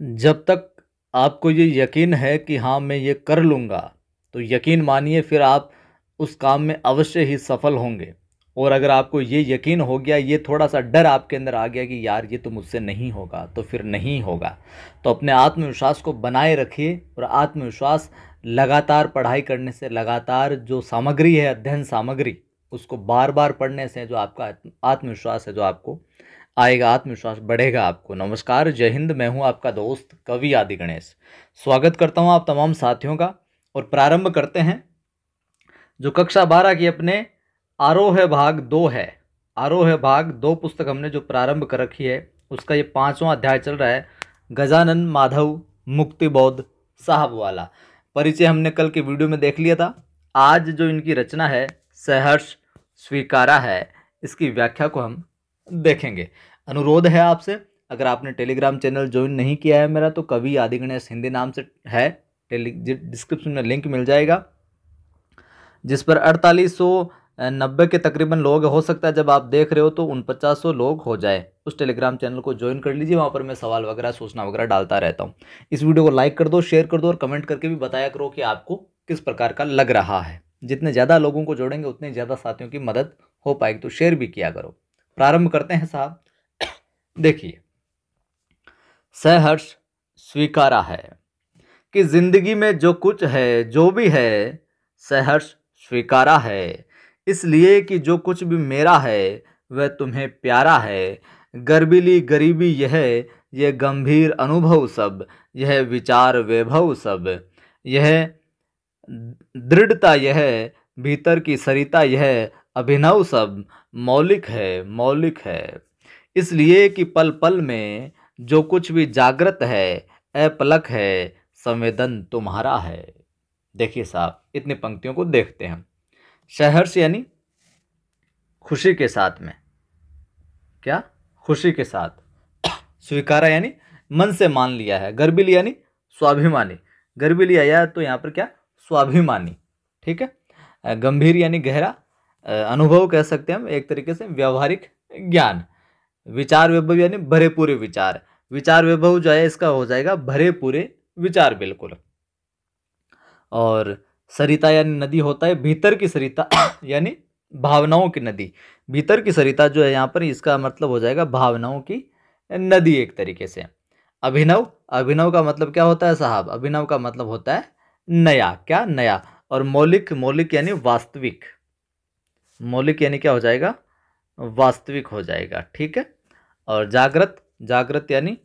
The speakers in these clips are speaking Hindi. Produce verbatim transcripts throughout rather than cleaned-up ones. जब तक आपको ये यकीन है कि हाँ मैं ये कर लूँगा, तो यकीन मानिए फिर आप उस काम में अवश्य ही सफल होंगे। और अगर आपको ये यकीन हो गया, ये थोड़ा सा डर आपके अंदर आ गया कि यार ये तो मुझसे नहीं होगा, तो फिर नहीं होगा। तो अपने आत्मविश्वास को बनाए रखिए, और आत्मविश्वास लगातार पढ़ाई करने से, लगातार जो सामग्री है, अध्ययन सामग्री, उसको बार बार पढ़ने से जो आपका आत्मविश्वास है जो आपको आएगा, आत्मविश्वास बढ़ेगा आपको। नमस्कार, जय हिंद। मैं हूं आपका दोस्त कवि आदि गणेश। स्वागत करता हूं आप तमाम साथियों का। और प्रारंभ करते हैं जो कक्षा बारह की अपने आरोह भाग दो है। आरोह भाग दो पुस्तक हमने जो प्रारंभ कर रखी है, उसका ये पाँचवा अध्याय चल रहा है, गजानन माधव मुक्तिबोध साहब वाला। परिचय हमने कल के वीडियो में देख लिया था। आज जो इनकी रचना है, सहर्ष स्वीकारा है, इसकी व्याख्या को हम देखेंगे। अनुरोध है आपसे, अगर आपने टेलीग्राम चैनल ज्वाइन नहीं किया है मेरा, तो कवि आदि गणेश हिंदी नाम से है, टेली डिस्क्रिप्शन में लिंक मिल जाएगा, जिस पर अड़तालीस सौ नब्बे के तकरीबन लोग, हो सकता है जब आप देख रहे हो तो उनपचास सौ लोग हो जाए। उस टेलीग्राम चैनल को ज्वाइन कर लीजिए, वहाँ पर मैं सवाल वगैरह, सूचना वगैरह डालता रहता हूँ। इस वीडियो को लाइक कर दो, शेयर कर दो, और कमेंट करके भी बताया करो कि आपको किस प्रकार का लग रहा है। जितने ज़्यादा लोगों को जोड़ेंगे उतने ज़्यादा साथियों की मदद हो पाएगी, तो शेयर भी किया करो। प्रारंभ करते हैं साहब, देखिए। सहर्ष स्वीकारा है कि जिंदगी में जो कुछ है, जो भी है, सहर्ष स्वीकारा है, इसलिए कि जो कुछ भी मेरा है वह तुम्हें प्यारा है। गर्बीली गरीबी यह, यह गंभीर अनुभव सब, यह विचार वैभव सब, यह दृढ़ता यह, भीतर की सरिता यह अभिनव सब, मौलिक है, मौलिक है, इसलिए कि पल पल में जो कुछ भी जागृत है, अपलक है, संवेदन तुम्हारा है। देखिए साहब, इतनी पंक्तियों को देखते हैं। सहर्ष यानी खुशी के साथ में, क्या खुशी के साथ, स्वीकारा यानी मन से मान लिया है, गर्विली यानी स्वाभिमानी, गर्विली आया तो यहाँ पर क्या, स्वाभिमानी, ठीक है। गंभीर यानी गहरा अनुभव कह सकते हैं हम, एक तरीके से व्यावहारिक ज्ञान। विचार वैभव यानी भरे पूरे विचार, विचार वैभव जो है इसका हो जाएगा भरे पूरे विचार, बिल्कुल। और सरिता यानी नदी होता है, भीतर की सरिता यानी भावनाओं की नदी, भीतर की सरिता जो है यहाँ पर इसका मतलब हो जाएगा भावनाओं की नदी, एक तरीके से। अभिनव, अभिनव का मतलब क्या होता है साहब, अभिनव का मतलब होता है नया, क्या नया। और मौलिक, मौलिक यानी वास्तविक, मौलिक यानी क्या हो जाएगा, वास्तविक हो जाएगा, ठीक है। और जागृत, जागृत यानी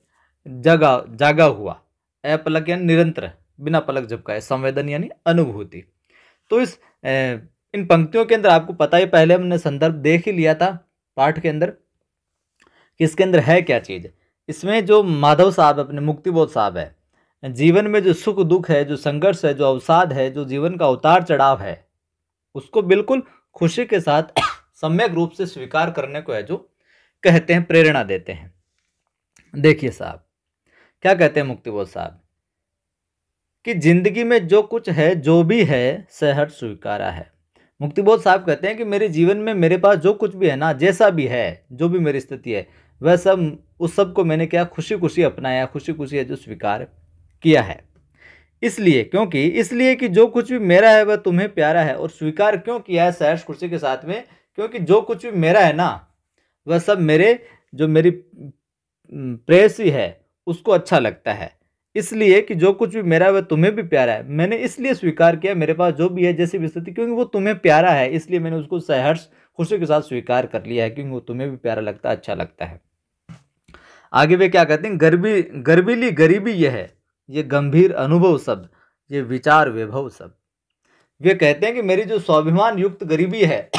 जगा, जागा हुआ, अपलक यानी निरंतर, बिना पलक झपकाए, संवेदन यानी अनुभूति। तो इस इन पंक्तियों के अंदर आपको पता ही, पहले हमने संदर्भ देख ही लिया था पाठ के अंदर, कि इसके अंदर है क्या चीज़। इसमें जो माधव साहब अपने मुक्तिबोध साहब है, जीवन में जो सुख दुख है, जो संघर्ष है, जो अवसाद है, जो जीवन का उतार चढ़ाव है, उसको बिल्कुल खुशी के साथ सम्यक रूप से स्वीकार करने को है जो कहते हैं, प्रेरणा देते हैं। देखिए साहब, क्या कहते हैं मुक्तिबोध साहब कि जिंदगी में जो कुछ है, जो भी है, सहर्ष स्वीकारा है। मुक्तिबोध साहब कहते हैं कि मेरे जीवन में मेरे पास जो कुछ भी है ना, जैसा भी है, जो भी मेरी स्थिति है, वह सब, उस सब को मैंने क्या, खुशी खुशी अपनाया, खुशी खुशी है जो स्वीकार किया है। इसलिए, क्योंकि, इसलिए कि जो कुछ भी मेरा है वह तुम्हें प्यारा है। और स्वीकार क्यों किया है सहर्ष खुशी के साथ में, क्योंकि जो कुछ भी मेरा है ना, वह सब मेरे, जो मेरी प्रेयसी है उसको अच्छा लगता है। इसलिए कि जो कुछ भी मेरा है वह तुम्हें भी प्यारा है, मैंने इसलिए स्वीकार किया मेरे पास जो भी है, जैसी भी स्थिति, क्योंकि वो तुम्हें प्यारा है, इसलिए मैंने उसको सहर्ष खुशी के साथ स्वीकार कर लिया है, क्योंकि वो तुम्हें भी प्यारा लगता है, अच्छा लगता है। आगे वे क्या कहते हैं, गर्बी, गर्बीली गरीबी यह है, ये गंभीर अनुभव सब, ये विचार वैभव सब। वे कहते हैं कि मेरी जो स्वाभिमान युक्त गरीबी है,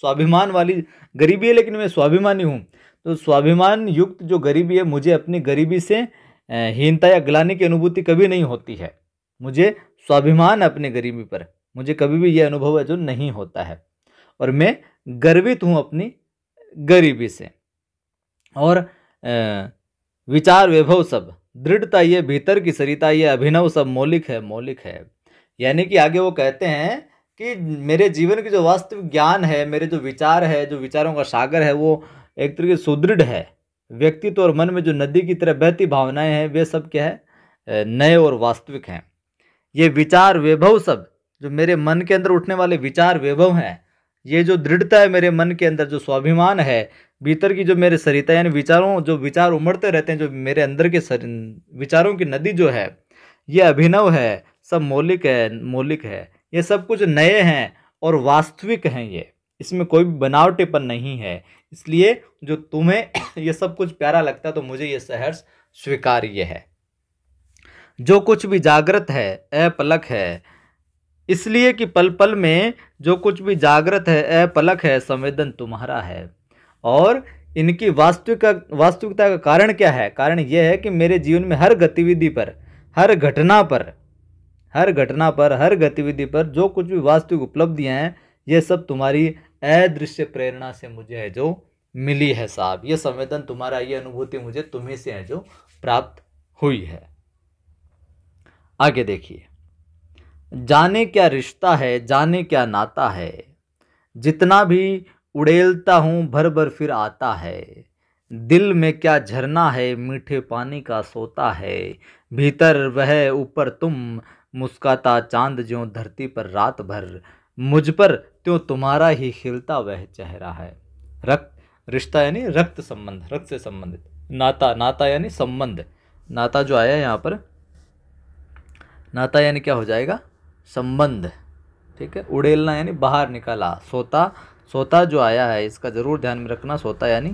स्वाभिमान वाली गरीबी है, लेकिन मैं स्वाभिमानी हूँ, तो स्वाभिमान युक्त जो गरीबी है, मुझे अपनी गरीबी से हीनता या ग्लानि की अनुभूति कभी नहीं होती है। मुझे स्वाभिमान अपने गरीबी पर, मुझे कभी भी यह अनुभव है जो नहीं होता है, और मैं गर्वित हूँ अपनी गरीबी से। और विचार वैभव सब, दृढ़ता ये, भीतर की सरिता ये, अभिनव सब, मौलिक है, मौलिक है। यानी कि आगे वो कहते हैं कि मेरे जीवन की जो वास्तविक ज्ञान है, मेरे जो विचार है, जो विचारों का सागर है, वो एक तरीके से सुदृढ़ है, व्यक्तित्व और मन में जो नदी की तरह बहती भावनाएं हैं वे सब क्या है, नए और वास्तविक हैं। ये विचार वैभव सब जो मेरे मन के अंदर उठने वाले विचार वैभव हैं, ये जो दृढ़ता है मेरे मन के अंदर, जो स्वाभिमान है भीतर की, जो मेरे सरिता यानी विचारों, जो विचार उमड़ते रहते हैं, जो मेरे अंदर के सर, विचारों की नदी जो है ये अभिनव है, सब मौलिक है, मौलिक है, ये सब कुछ नए हैं और वास्तविक हैं, ये इसमें कोई बनावटीपन नहीं है। इसलिए जो तुम्हें ये सब कुछ प्यारा लगता है तो मुझे ये सहर्ष स्वीकार्य है। जो कुछ भी जागृत है अपलक है, इसलिए कि पल पल में जो कुछ भी जागृत है अपलक है, संवेदन तुम्हारा है। और इनकी वास्तविक वास्तविकता का कारण क्या है? कारण यह है कि मेरे जीवन में हर गतिविधि पर, हर घटना पर, हर घटना पर, हर गतिविधि पर जो कुछ भी वास्तविक उपलब्धियाँ हैं ये सब तुम्हारी अदृश्य प्रेरणा से मुझे है जो मिली है साहब। ये संवेदन तुम्हारा, ये अनुभूति मुझे तुम्हें से है जो प्राप्त हुई है। आगे देखिए, जाने क्या रिश्ता है, जाने क्या नाता है, जितना भी उड़ेलता हूँ भर भर फिर आता है, दिल में क्या झरना है मीठे पानी का सोता है, भीतर वह ऊपर तुम मुस्काता चांद ज्यों धरती पर रात भर, मुझ पर त्यों तुम्हारा ही खिलता वह चेहरा है। रक्त रिश्ता यानी रक्त संबंध, रक्त से संबंधित नाता, नाता यानी संबंध, नाता जो आया है यहाँ पर, नाता यानी क्या हो जाएगा, संबंध, ठीक है। उड़ेलना यानी बाहर निकाला, सोता, सोता जो आया है इसका ज़रूर ध्यान में रखना, सोता यानी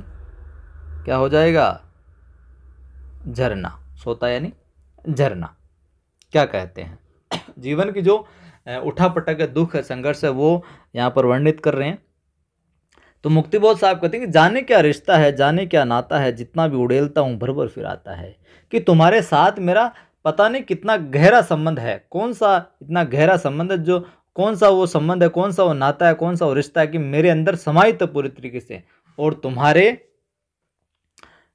क्या हो जाएगा, झरना, सोता यानी झरना। क्या कहते हैं, जीवन की जो उठा पटक है, दुख है, संघर्ष है, वो यहाँ पर वर्णित कर रहे हैं। तो मुक्तिबोध साहब कहते हैं कि जाने क्या रिश्ता है, जाने क्या नाता है, जितना भी उड़ेलता हूँ भर भर फिर आता है, कि तुम्हारे साथ मेरा पता नहीं कितना गहरा संबंध है। कौन सा इतना गहरा संबंध है, जो कौन सा वो संबंध है, कौन सा वो नाता है, कौन सा वो रिश्ता है कि मेरे अंदर समाहित है पूरी तरीके से, और तुम्हारे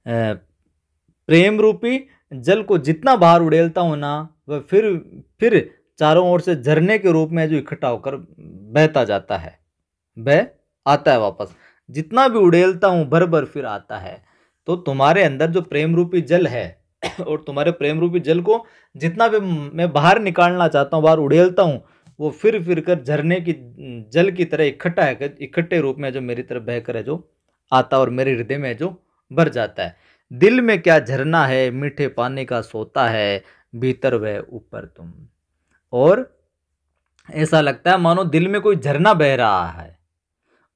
प्रेम रूपी जल को जितना बाहर उड़ेलता हूँ ना, वह फिर फिर चारों ओर से झरने के रूप में जो इकट्ठा होकर बहता जाता है, बह आता है वापस, जितना भी उड़ेलता हूँ भर भर फिर आता है। तो तुम्हारे अंदर जो प्रेम रूपी जल है, और तुम्हारे प्रेम रूपी जल को जितना भी मैं बाहर निकालना चाहता हूँ, बाहर उड़ेलता हूँ, वो फिर फिर कर झरने की जल की तरह इकट्ठा है, इकट्ठे रूप में जो मेरी तरफ बहकर है जो आता और मेरे हृदय में जो भर जाता है। दिल में क्या झरना है मीठे पानी का सोता है, भीतर वह ऊपर तुम, और ऐसा लगता है मानो दिल में कोई झरना बह रहा है,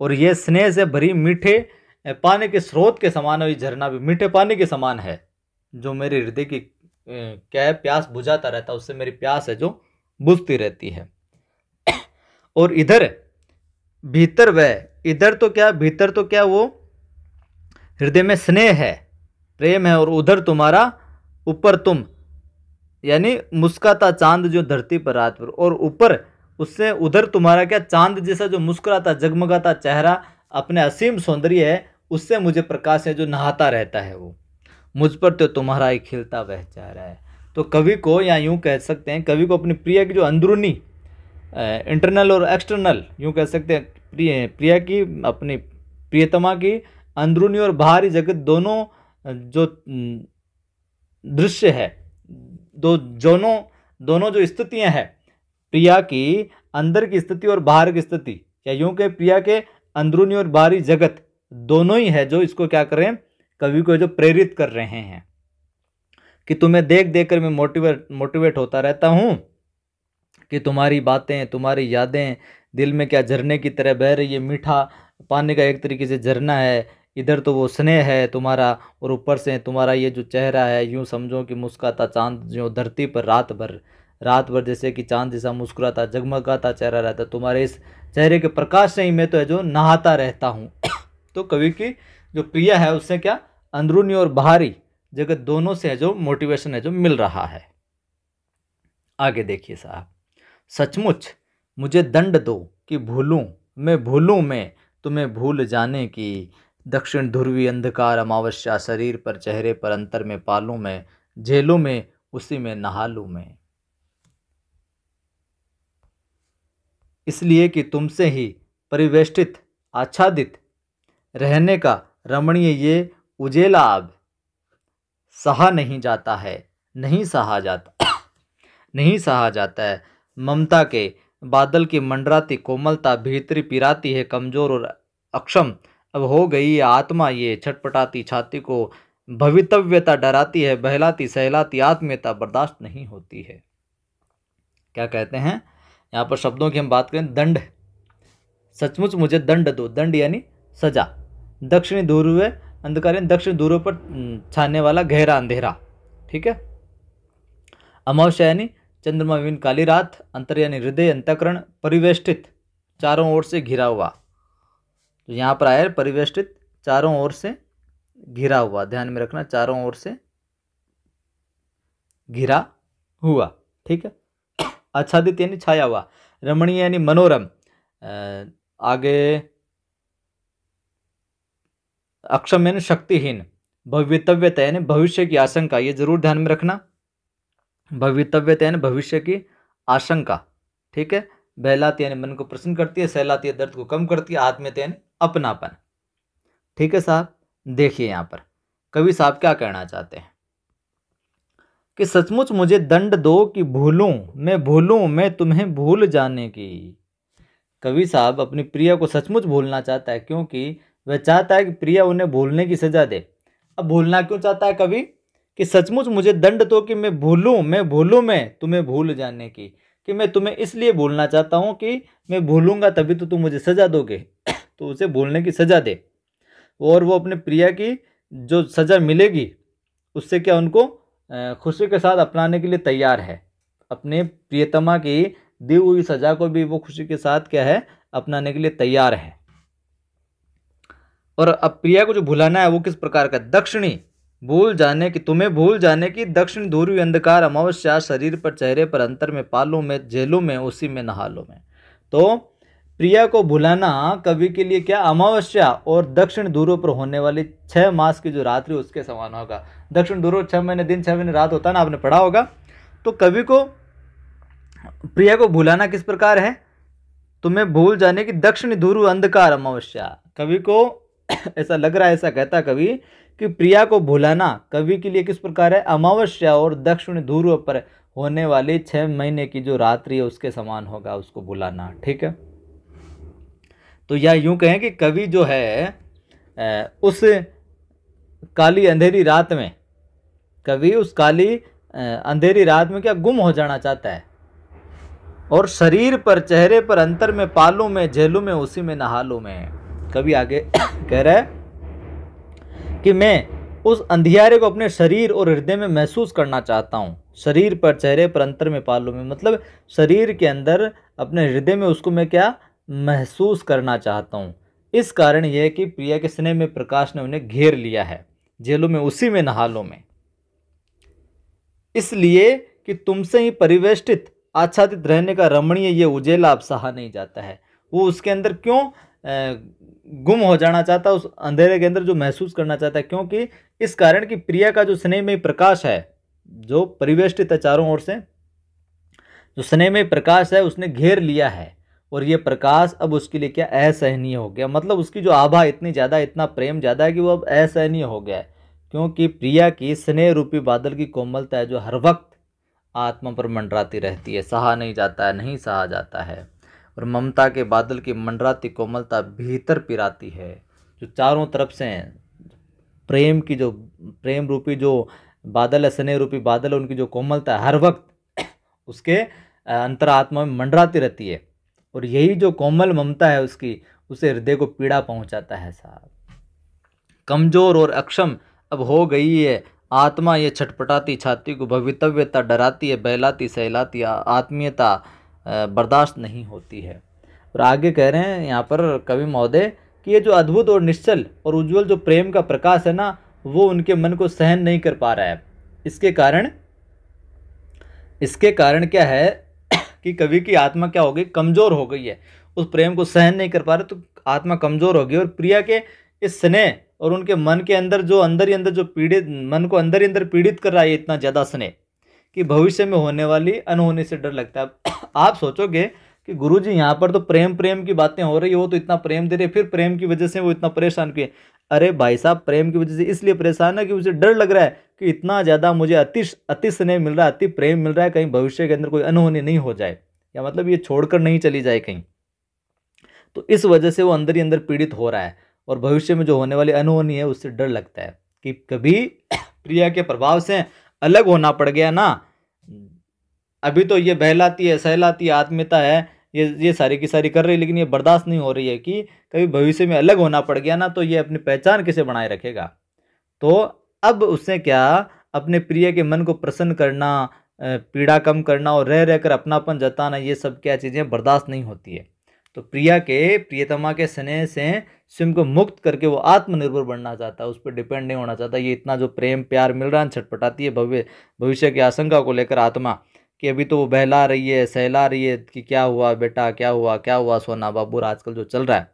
और यह स्नेह से भरी मीठे पानी के स्रोत के समान है, झरना भी मीठे पानी के समान है जो मेरे हृदय की क्या है, प्यास बुझाता रहता है, उससे मेरी प्यास है जो बुझती रहती है। और इधर भीतर वह, इधर तो क्या, भीतर तो क्या वो हृदय में स्नेह है, प्रेम है, और उधर तुम्हारा ऊपर तुम यानी मुस्काता चांद जो धरती पर रात पर, और ऊपर उससे उधर तुम्हारा क्या, चांद जैसा जो मुस्कुराता जगमगाता चेहरा अपने असीम सौंदर्य है उससे मुझे प्रकाश है जो नहाता रहता है, वो मुझ पर तो तुम्हारा ही खिलता वह चेहरा है। तो कवि को या यूँ कह सकते हैं, कवि को अपनी प्रिया की जो अंदरूनी, इंटरनल और एक्सटर्नल यूँ कह सकते हैं, प्रिय प्रिया की, अपनी प्रियतमा की अंदरूनी और बाहरी जगत दोनों जो दृश्य है, दो दोनों दोनों जो स्थितियां हैं, प्रिया की अंदर की स्थिति और बाहर की स्थिति, या यूं के प्रिया के अंदरूनी और बाहरी जगत दोनों ही है जो इसको क्या कर रहे हैं, कवि को जो प्रेरित कर रहे हैं कि तुम्हें देख देख कर मैं मोटिवेट मोटिवेट होता रहता हूं, कि तुम्हारी बातें, तुम्हारी यादें दिल में क्या झरने की तरह बह रही है, मीठा पानी का एक तरीके से झरना है, इधर तो वो स्नेह है तुम्हारा, और ऊपर से तुम्हारा ये जो चेहरा है, यूँ समझो कि मुस्काता चांद जो धरती पर रात भर, रात भर जैसे कि चांद जैसा मुस्कुराता जगमगाता चेहरा रहता, तुम्हारे इस चेहरे के प्रकाश से ही मैं तो है जो नहाता रहता हूँ। तो कवि की जो प्रिया है उससे क्या, अंदरूनी और बाहरी जगत दोनों से है जो मोटिवेशन है जो मिल रहा है। आगे देखिए साहब, सचमुच मुझे दंड दो कि भूलूँ मैं, भूलूँ मैं तुम्हें भूल जाने की, दक्षिण ध्रुवी अंधकार अमावस्या शरीर पर चेहरे पर अंतर में पालूं मैं, झेलूं में उसी में नहा लूं मैं, इसलिए कि तुमसे ही परिवेष्टित आच्छादित रहने का रमणीय ये उजेला अब सहा नहीं जाता है, नहीं सहा जाता नहीं सहा जाता है। ममता के बादल की मंडराती कोमलता भीतरी पिराती है, कमजोर और अक्षम अब हो गई है आत्मा। ये छटपटाती छाती को भवितव्यता डराती है, बहलाती सहलाती आत्मीयता बर्दाश्त नहीं होती है। क्या कहते हैं यहाँ पर, शब्दों की हम बात करें, दंड, सचमुच मुझे दंड दो, दंड यानी सजा। दक्षिणी ध्रुव अंधकार, दक्षिण ध्रुव पर छाने वाला गहरा अंधेरा, ठीक है। अमावस्या यानी चंद्रमा विहीन काली रात, अंतर यानी हृदय अंतकरण, परिवेष्टित चारों ओर से घिरा हुआ। तो यहाँ पर आया परिवेष्टित, चारों ओर से घिरा हुआ, ध्यान में रखना, चारों ओर से घिरा हुआ, ठीक है। आच्छादित यानी छाया हुआ, रमणीय यानी मनोरम। आगे अक्षम यानी शक्तिहीन, भवितव्यता यानी भविष्य की आशंका, ये जरूर ध्यान में रखना, भवितव्यता यानी भविष्य की आशंका, ठीक है। बहलाती यानी मन को प्रसन्न करती है, सहलाती है दर्द को कम करती है, आत्मीयता यानी अपनापन, ठीक है साहब। देखिए यहाँ पर कवि साहब क्या कहना चाहते हैं कि सचमुच मुझे दंड दो कि भूलूं मैं भूलूं मैं तुम्हें भूल जाने की। कवि साहब अपनी प्रिया को सचमुच भूलना चाहता है, क्योंकि वह चाहता है कि प्रिया उन्हें भूलने की सजा दे। अब भूलना क्यों चाहता है कवि कि सचमुच मुझे दंड दो कि मैं भूलूं मैं भूलूं मैं तुम्हें भूल जाने की, कि मैं तुम्हें इसलिए भूलना चाहता हूं कि मैं भूलूंगा तभी तो तुम मुझे सजा दोगे, तो उसे भूलने की सजा दे। और वो अपने प्रिया की जो सज़ा मिलेगी उससे क्या उनको खुशी के साथ अपनाने के लिए तैयार है, अपने प्रियतमा की दी हुई सज़ा को भी वो खुशी के साथ क्या है अपनाने के लिए तैयार है। और अब प्रिया को जो भुलाना है वो किस प्रकार का, दक्षिणी भूल जाने की, तुम्हें भूल जाने की, दक्षिण ध्रुवी अंधकार, अमावस्या, शरीर पर चेहरे पर, अंतर में, पालों में, जेलों में, उसी में, नहालों में। तो प्रिया को भुलाना कवि के लिए क्या, अमावस्या और दक्षिण ध्रुव पर होने वाली छः मास की जो रात्रि उसके समान होगा। दक्षिण ध्रुव छः महीने दिन छः महीने रात होता है ना, आपने पढ़ा होगा। तो कवि को प्रिया को भुलाना किस प्रकार है, तुम्हें भूल जाने की दक्षिण ध्रुव अंधकार अमावस्या। कवि को ऐसा लग रहा है, ऐसा कहता कवि कि प्रिया को भुलाना कवि के लिए किस प्रकार है, अमावस्या और दक्षिण ध्रुव पर होने वाली छः महीने की जो रात्रि है उसके समान होगा, उसको भुलाना, ठीक है। तो यह यूं कहें कि कवि जो है उस काली अंधेरी रात में, कवि उस काली अंधेरी रात में क्या गुम हो जाना चाहता है, और शरीर पर चेहरे पर, अंतर में, पालों में, जेलों में, उसी में, नहालों में। कवि आगे कह रहा है कि मैं उस अंधियारे को अपने शरीर और हृदय में महसूस करना चाहता हूँ, शरीर पर चेहरे पर, अंतर में, पालों में, मतलब शरीर के अंदर अपने हृदय में उसको मैं क्या महसूस करना चाहता हूँ। इस कारण यह है कि प्रिया के स्नेह में प्रकाश ने उन्हें घेर लिया है, जेलों में, उसी में, नहालों में, इसलिए कि तुमसे ही परिवेष्टित आच्छादित रहने का रमणीय ये उजेला अब सहा नहीं जाता है। वो उसके अंदर क्यों गुम हो जाना चाहता है, उस अंधेरे के अंदर जो महसूस करना चाहता है, क्योंकि इस कारण कि प्रिया का जो स्नेहमय प्रकाश है, जो परिवेष्टित है चारों ओर से, जो स्नेहमय प्रकाश है उसने घेर लिया है, और ये प्रकाश अब उसके लिए क्या, असहनीय हो गया। मतलब उसकी जो आभा इतनी ज़्यादा, इतना प्रेम ज़्यादा है कि वो अब असहनीय हो गया है, क्योंकि प्रिया की स्नेह रूपी बादल की कोमलता है जो हर वक्त आत्मा पर मंडराती रहती है, सहा नहीं जाता है, नहीं सहा जाता है। और ममता के बादल की मंडराती कोमलता भीतर पिराती है, जो चारों तरफ से प्रेम की जो प्रेम रूपी जो बादल है, स्नेह रूपी बादल है, उनकी जो कोमलता है हर वक्त उसके अंतरात्मा में मंडराती रहती है, और यही जो कोमल ममता है उसकी, उसे हृदय को पीड़ा पहुंचाता है साहब। कमजोर और अक्षम अब हो गई है आत्मा, ये छटपटाती छाती को भवितव्यता डराती है, बहलाती सहलाती आत्मीयता बर्दाश्त नहीं होती है। और आगे कह रहे हैं यहाँ पर कवि महोदय कि ये जो अद्भुत और निश्चल और उज्जवल जो प्रेम का प्रकाश है ना, वो उनके मन को सहन नहीं कर पा रहा है। इसके कारण इसके कारण क्या है कि कवि की आत्मा क्या हो गई, कमज़ोर हो गई है, उस प्रेम को सहन नहीं कर पा रहे, तो आत्मा कमज़ोर हो गई। और प्रिया के इस स्नेह और उनके मन के अंदर जो अंदर ही अंदर जो पीड़ित, मन को अंदर ही अंदर पीड़ित कर रहा है इतना ज़्यादा स्नेह कि भविष्य में होने वाली अनहोनी से डर लगता है। आप सोचोगे कि गुरुजी यहाँ पर तो प्रेम प्रेम की बातें हो रही है, वो तो इतना प्रेम दे रहे, फिर प्रेम की वजह से वो इतना परेशान किए। अरे भाई साहब प्रेम की वजह से इसलिए परेशान है कि मुझे डर लग रहा है कि इतना ज़्यादा मुझे अति अति स्नेह मिल रहा है, अति प्रेम मिल रहा है, कहीं भविष्य के अंदर कोई अनहोनी नहीं हो जाए, या मतलब ये छोड़कर नहीं चली जाए कहीं। तो इस वजह से वो अंदर ही अंदर पीड़ित हो रहा है और भविष्य में जो होने वाली अनहोनी है उससे डर लगता है कि कभी प्रिया के प्रभाव से अलग होना पड़ गया ना। अभी तो ये बहलाती है, सहलाती है, आत्मीयता है, ये ये सारी की सारी कर रही है, लेकिन ये बर्दाश्त नहीं हो रही है कि कभी भविष्य में अलग होना पड़ गया ना, तो ये अपनी पहचान कैसे बनाए रखेगा। तो अब उसने क्या अपने प्रिय के मन को प्रसन्न करना, पीड़ा कम करना और रह रहकर अपनापन जताना, ये सब क्या चीज़ें बर्दाश्त नहीं होती है। तो प्रिया के प्रियतमा के स्नेह से स्वयं को मुक्त करके वो आत्मनिर्भर बनना चाहता है, उस पर डिपेंड नहीं होना चाहता। ये इतना जो प्रेम प्यार मिल रहा है, छटपटाती है भव्य भविष्य की आशंका को लेकर आत्मा कि अभी तो वो बहला रही है, सहला रही है कि क्या हुआ बेटा, क्या हुआ क्या हुआ सोना बाबू, आजकल जो चल रहा है।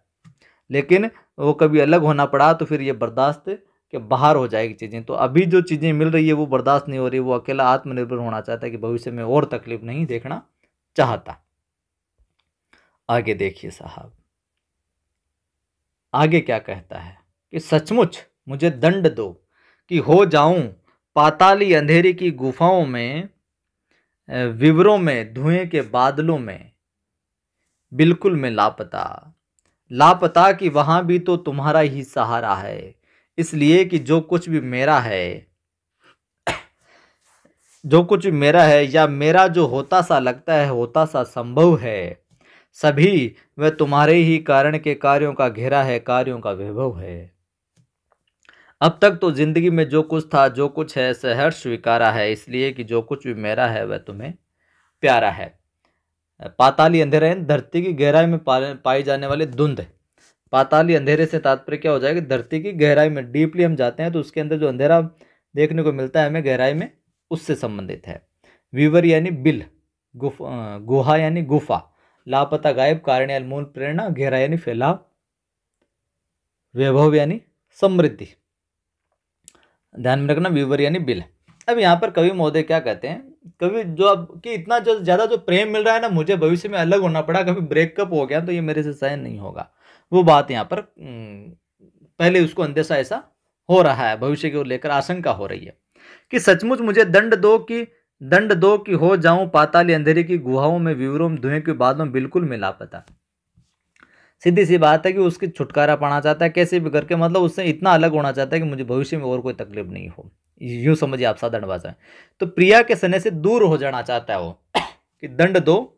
लेकिन वो कभी अलग होना पड़ा तो फिर ये बर्दाश्त के बाहर हो जाएगी चीज़ें। तो अभी जो चीज़ें मिल रही है वो बर्दाश्त नहीं हो रही, वो अकेला आत्मनिर्भर होना चाहता है कि भविष्य में और तकलीफ नहीं देखना चाहता। आगे देखिए साहब, आगे क्या कहता है कि सचमुच मुझे दंड दो कि हो जाऊं पाताली अंधेरे की गुफाओं में, विवरों में, धुएं के बादलों में, बिल्कुल मैं लापता लापता कि वहाँ भी तो तुम्हारा ही सहारा है, इसलिए कि जो कुछ भी मेरा है जो कुछ भी मेरा है या मेरा जो होता सा लगता है, होता सा संभव है, सभी वह तुम्हारे ही कारण के कार्यों का घेरा है, कार्यों का वैभव है। अब तक तो जिंदगी में जो कुछ था, जो कुछ है, सहर्ष स्वीकारा है, इसलिए कि जो कुछ भी मेरा है वह तुम्हें प्यारा है। पाताली अंधेरे, धरती की गहराई में पाई जाने वाले धुंध। पाताली अंधेरे से तात्पर्य क्या हो जाएगा, धरती की गहराई में डीपली हम जाते हैं तो उसके अंदर जो अंधेरा देखने को मिलता है हमें गहराई में, उससे संबंधित है। विवर यानी बिल, गुफ गुहा यानी गुफा, लापता गायब, कारण यानी मूल प्रेरणा, गहरा यानी फैलाव, वैभव यानी समृद्धि। ध्यान में रखना विवर यानी बिल। अब यहाँ पर कवि महोदय क्या कहते हैं, कवि जो अब कि इतना जो ज़्यादा जो प्रेम मिल रहा है ना, मुझे भविष्य में अलग होना पड़ा, कभी ब्रेकअप हो गया तो ये मेरे से सहन नहीं होगा, वो बात यहाँ पर पहले उसको अंदेशा ऐसा हो रहा है, भविष्य को लेकर आशंका हो रही है कि सचमुच मुझे दंड दो कि दंड दो कि हो जाऊं पाताली अंधेरे की गुहाओं में, विवरों में, धुएं के बादलों, बिल्कुल मैं लापता। सीधी सी बात है कि उसकी छुटकारा पाना चाहता है कैसे भी करके, मतलब उससे इतना अलग होना चाहता है कि मुझे भविष्य में और कोई तकलीफ नहीं हो, यूँ समझिए आप साधारण भाषा में। तो प्रिया के स्नेह से दूर हो जाना चाहता है वो कि दंड दो,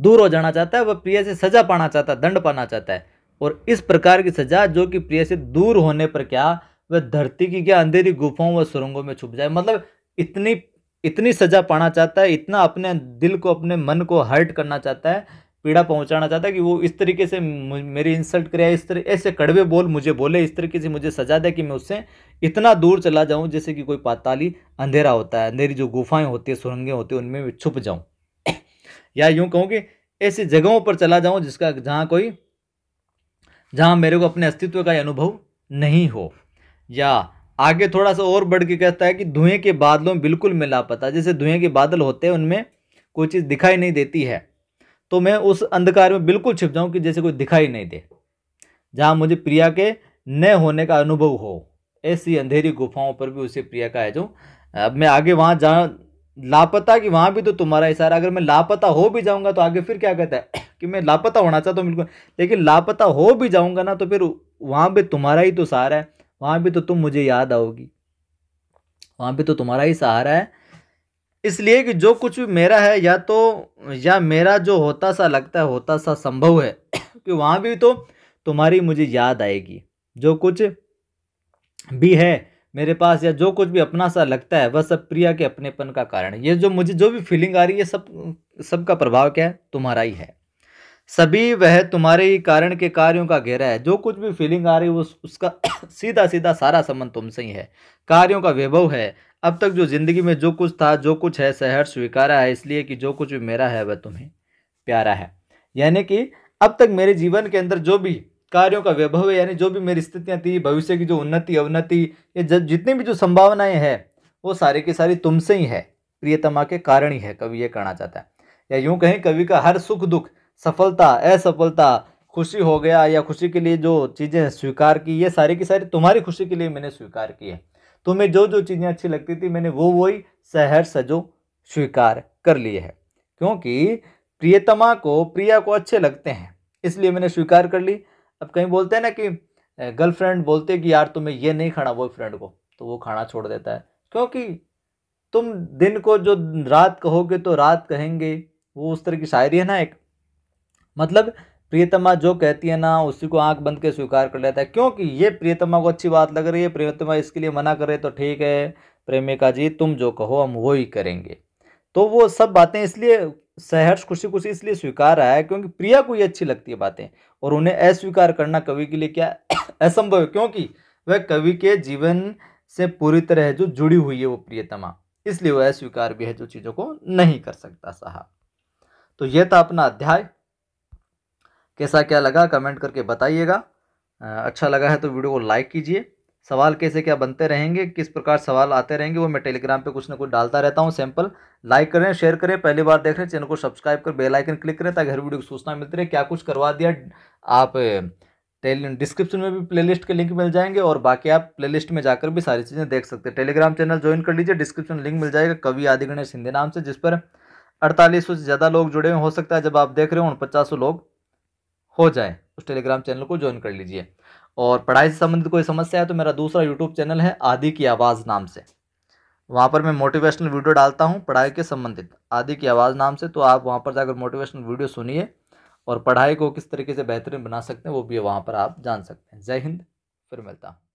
दूर हो जाना चाहता है, वह प्रिया से सजा पाना चाहता है, दंड पाना चाहता है। और इस प्रकार की सजा जो कि प्रिया से दूर होने पर क्या वह धरती की क्या अंधेरी गुफाओं व सुरंगों में छुप जाए, मतलब इतनी इतनी सजा पाना चाहता है, इतना अपने दिल को, अपने मन को हर्ट करना चाहता है, पीड़ा पहुंचाना चाहता है कि वो इस तरीके से मेरी इंसल्ट करे, इस तरह ऐसे कड़वे बोल मुझे बोले, इस तरीके से मुझे सजा दे कि मैं उससे इतना दूर चला जाऊं जैसे कि कोई पाताली अंधेरा होता है, अंधेरी जो गुफाएं होती है, सुरंगें होती हैं, उनमें छुप जाऊं या यूँ कहूँ कि ऐसी जगहों पर चला जाऊँ जिसका जहाँ कोई जहाँ मेरे को अपने अस्तित्व का अनुभव नहीं हो। या आगे थोड़ा सा और बढ़ के कहता है कि धुएँ के बादलों बिल्कुल मैं लापता, जैसे धुएँ के बादल होते हैं उनमें कोई चीज़ दिखाई नहीं देती है, तो मैं उस अंधकार में बिल्कुल छिप जाऊं कि जैसे कोई दिखाई नहीं दे, जहां मुझे प्रिया के न होने का अनुभव हो, ऐसी अंधेरी गुफाओं पर भी उसे प्रिया का है जो। अब मैं आगे वहां जहां लापता कि वहां भी तो तुम्हारा इशारा, अगर मैं लापता हो भी जाऊंगा तो आगे फिर क्या कहता है कि मैं लापता होना चाहता हूँ बिल्कुल, लेकिन लापता हो भी जाऊँगा ना तो फिर वहाँ भी तुम्हारा ही तो सहारा है, वहाँ भी तो तुम मुझे याद आओगी, वहाँ भी तो तुम्हारा ही सहारा है, इसलिए कि जो कुछ भी मेरा है या तो या मेरा जो होता सा लगता है, होता सा संभव है कि वहाँ भी तो तुम्हारी मुझे याद आएगी। जो कुछ भी है मेरे पास या जो कुछ भी अपना सा लगता है वह सब प्रिया के अपनेपन का कारण है। ये जो मुझे जो भी फीलिंग आ रही है सब सबका प्रभाव क्या है, तुम्हारा ही है। सभी वह तुम्हारे ही कारण के कार्यों का घेरा है, जो कुछ भी फीलिंग आ रही है वो उसका सीधा सीधा सारा संबंध तुमसे ही है, कार्यों का वैभव है। अब तक जो जिंदगी में जो कुछ था, जो कुछ है, सहर्ष स्वीकारा है, इसलिए कि जो कुछ भी मेरा है वह तुम्हें प्यारा है। यानी कि अब तक मेरे जीवन के अंदर जो भी कार्यों का वैभव है, यानी जो भी मेरी स्थितियाँ थी, भविष्य की जो उन्नति अवनति, ये जितनी भी जो संभावनाएं हैं वो सारी की सारी तुमसे ही है, प्रियतमा के कारण ही है, कवि ये कहना चाहता है। या यूँ कहें कवि का हर सुख दुख, सफलता असफलता, खुशी हो गया या खुशी के लिए जो चीज़ें स्वीकार की, ये सारी की सारी तुम्हारी खुशी के लिए मैंने स्वीकार की है। तुम्हें जो जो चीज़ें अच्छी लगती थी मैंने वो वही सहर्ष जो स्वीकार कर लिए है, क्योंकि प्रियतमा को प्रिया को अच्छे लगते हैं इसलिए मैंने स्वीकार कर ली। अब कहीं बोलते हैं ना कि गर्लफ्रेंड बोलते कि यार तुम्हें ये नहीं खाना, बॉयफ्रेंड को तो वो खाना छोड़ देता है, क्योंकि तुम दिन को जो रात कहोगे तो रात कहेंगे, वो उस तरह की शायरी है ना। एक मतलब प्रियतमा जो कहती है ना उसी को आंख बंद के स्वीकार कर लेता है, क्योंकि ये प्रियतमा को अच्छी बात लग रही है, प्रियतमा इसके लिए मना करे तो ठीक है प्रेमिका जी तुम जो कहो हम वो ही करेंगे। तो वो सब बातें इसलिए सहर्ष खुशी खुशी इसलिए स्वीकार रहा है क्योंकि प्रिया को ये अच्छी लगती है बातें, और उन्हें अस्वीकार करना कवि के लिए क्या असंभव है, क्योंकि वह कवि के जीवन से पूरी तरह जो जुड़ी हुई है वो प्रियतमा, इसलिए वह अस्वीकार भी है जो चीज़ों को नहीं कर सकता साहब। तो यह था अपना अध्याय, कैसा क्या लगा कमेंट करके बताइएगा। अच्छा लगा है तो वीडियो को लाइक कीजिए। सवाल कैसे क्या बनते रहेंगे, किस प्रकार सवाल आते रहेंगे, वो मैं टेलीग्राम पे कुछ ना कुछ डालता रहता हूँ सैंपल। लाइक करें, शेयर करें, पहली बार देख रहे हैं चैनल को सब्सक्राइब कर बेल आइकन क्लिक करें ताकि हर वीडियो की सूचना मिलती रहे। क्या कुछ करवा दिया आप, डिस्क्रिप्शन में भी प्लेलिस्ट के लिंक मिल जाएंगे और बाकी आप प्लेलिस्ट में जाकर भी सारी चीज़ें देख सकते हैं। टेलीग्राम चैनल ज्वाइन कर लीजिए, डिस्क्रिप्शन लिंक मिल जाएगा कवि आदि गणेश हिंदी नाम से, जिस पर अड़तालीस सौ से ज़्यादा लोग जुड़े हुए, हो सकता है जब आप देख रहे हो पचास सौ लोग हो जाए। उस टेलीग्राम चैनल को ज्वाइन कर लीजिए। और पढ़ाई से संबंधित कोई समस्या है तो मेरा दूसरा यूट्यूब चैनल है आदि की आवाज़ नाम से, वहाँ पर मैं मोटिवेशनल वीडियो डालता हूँ पढ़ाई के संबंधित, आदि की आवाज़ नाम से। तो आप वहाँ पर जाकर मोटिवेशनल वीडियो सुनिए और पढ़ाई को किस तरीके से बेहतरीन बना सकते हैं वो भी वहाँ पर आप जान सकते हैं। जय हिंद, फिर मिलता हूँ।